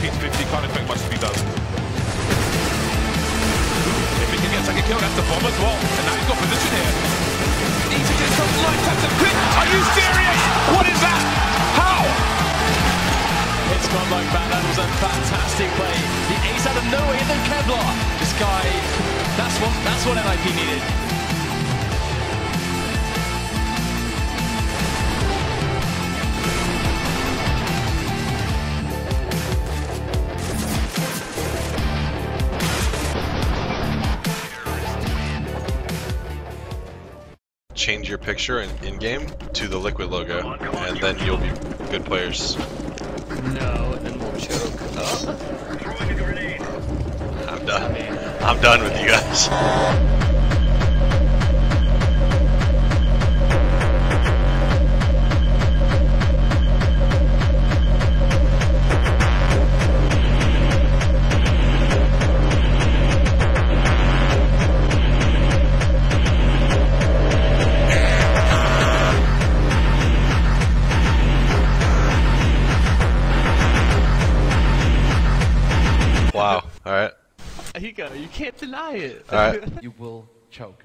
big piece 50, can't expect much to be done. If he can get a second kill, that's the bomb as well. And now he's got position here. Needs to get some light taps and quick. Are you serious? What is that? How? It's not like that. That was a fantastic play. The ace out of nowhere, and then Kevlar. This guy, that's what NIP needed. Change your picture in-game to the Liquid logo, and then you'll be good players. No, and then we'll choke. Oh. I'm done. I'm done with you guys. Wow. All right. Hugo, you can't deny it. All right. You will choke.